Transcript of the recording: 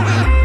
for.